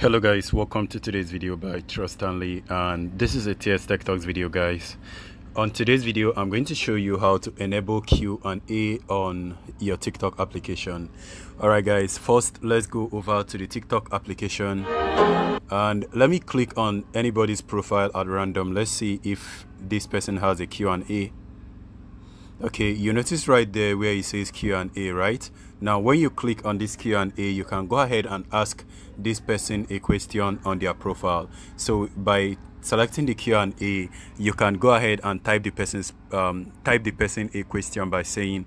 Hello guys, welcome to today's video by Trust Stanley, and this is a TS Tech Talks video, guys. On today's video, I'm going to show you how to enable Q&A on your TikTok application. All right guys, first let's go over to the TikTok application and let me click on anybody's profile at random. Let's see if this person has a Q&A. Okay, you notice right there where it says Q&A, right? Now when you click on this Q&A, you can go ahead and ask this person a question on their profile. So by selecting the Q&A, you can go ahead and type the person's type the person a question by saying,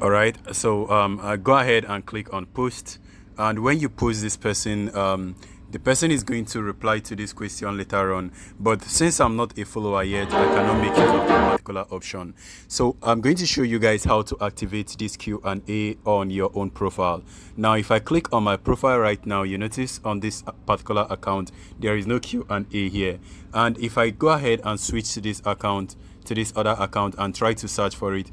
all right, so go ahead and click on post, and when you post this person, the person is going to reply to this question later on, but since I'm not a follower yet, I cannot make use of that particular option. So I'm going to show you guys how to activate this Q&A on your own profile. Now, if I click on my profile right now, you notice on this particular account, there is no Q&A here. And if I go ahead and switch to this account, to this other account, and try to search for it,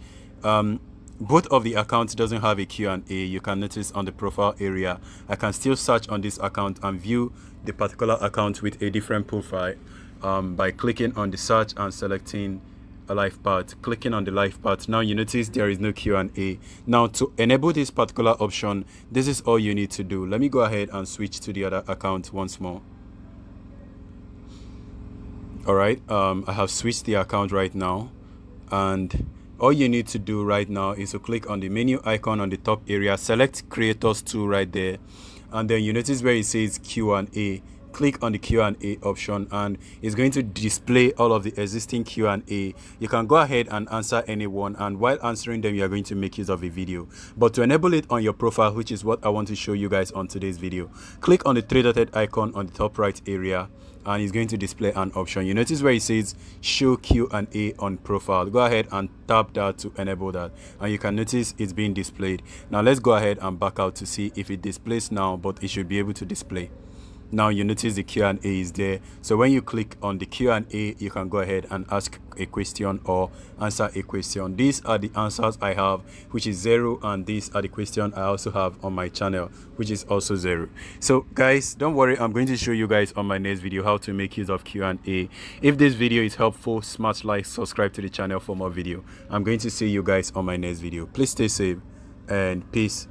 both of the accounts doesn't have a Q&A. You can notice on the profile area, I can still search on this account and view the particular account with a different profile by clicking on the search and selecting a live part. Clicking on the live part, now you notice there is no Q&A. Now to enable this particular option, this is all you need to do. Let me go ahead and switch to the other account once more. All right, I have switched the account right now, and all you need to do right now is to click on the menu icon on the top area, select Creators Tool right there, and then you notice where it says Q&A. Click on the Q&A option and it's going to display all of the existing Q&A. You can go ahead and answer anyone, and while answering them, you are going to make use of a video. But to enable it on your profile, which is what I want to show you guys on today's video, click on the three dotted icon on the top right area, and it's going to display an option. You notice where it says show Q&A on profile. Go ahead and tap that to enable that, and you can notice it's being displayed. Now let's go ahead and back out to see if it displays now, but it should be able to display. Now you notice the Q&A is there, so when you click on the Q&A, you can go ahead and ask a question or answer a question. These are the answers I have, which is 0, and these are the questions I also have on my channel, which is also 0. So guys, don't worry, I'm going to show you guys on my next video how to make use of Q&A. If this video is helpful, smash like, subscribe to the channel for more video. I'm going to see you guys on my next video. Please stay safe and peace.